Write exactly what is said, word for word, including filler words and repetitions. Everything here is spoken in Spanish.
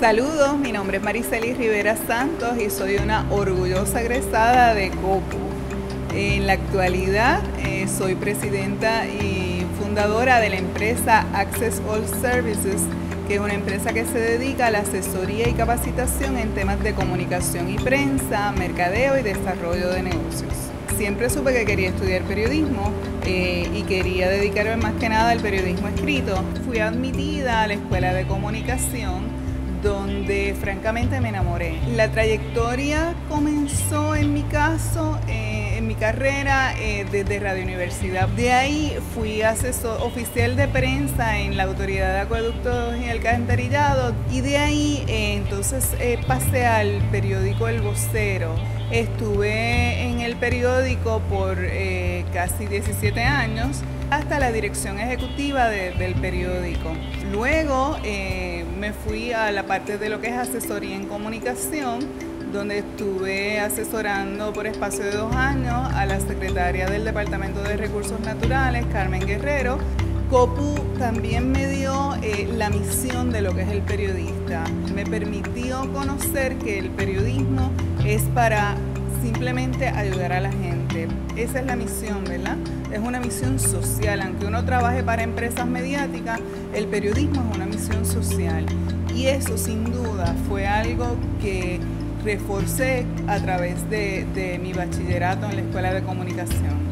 Saludos, mi nombre es Maricelis Rivera Santos y soy una orgullosa egresada de COPU. En la actualidad eh, soy presidenta y fundadora de la empresa Access All Services, que es una empresa que se dedica a la asesoría y capacitación en temas de comunicación y prensa, mercadeo y desarrollo de negocios. Siempre supe que quería estudiar periodismo eh, y quería dedicarme más que nada al periodismo escrito. Fui admitida a la Escuela de Comunicación, donde francamente me enamoré. La trayectoria comenzó en mi caso, eh, en mi carrera eh, desde Radio Universidad. De ahí fui asesor oficial de prensa en la Autoridad de Acueductos y Alcantarillado, y de ahí eh, entonces eh, pasé al periódico El Vocero. Estuve en el periódico por eh, casi diecisiete años, hasta la dirección ejecutiva de, del periódico. Luego eh, me fui a la parte de lo que es asesoría en comunicación, donde estuve asesorando por espacio de dos años a la secretaria del Departamento de Recursos Naturales, Carmen Guerrero. COPU también me dio eh, la misión de lo que es el periodista. Me permitió conocer que el periodismo es para simplemente ayudar a la gente. Esa es la misión, ¿verdad? Es una misión social. Aunque uno trabaje para empresas mediáticas, el periodismo es una misión social. Y eso, sin duda, fue algo que reforcé a través de, de mi bachillerato en la Escuela de Comunicación.